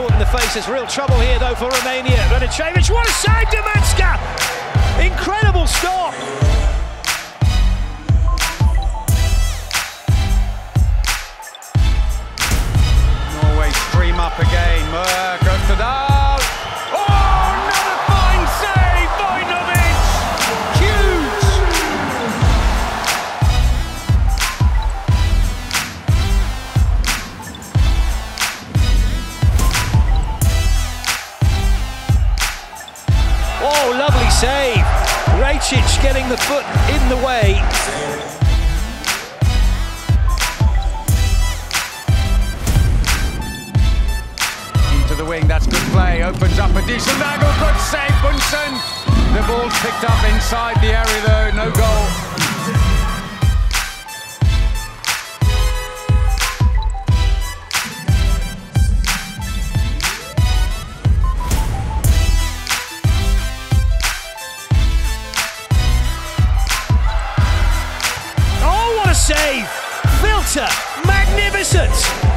caught in the face. It's real trouble here, though, for Romania. Radicevich, what a save to Matska! Incredible stop! Norway stream up again. Goes to Dahl. Oh, another fine save by Rajic! Huge! Oh, lovely save. Rajic getting the foot in the way. The wing, that's good play, opens up a decent angle, good save, Bunsen. The ball picked up inside the area though, no goal. Oh, what a save! Filter, magnificent!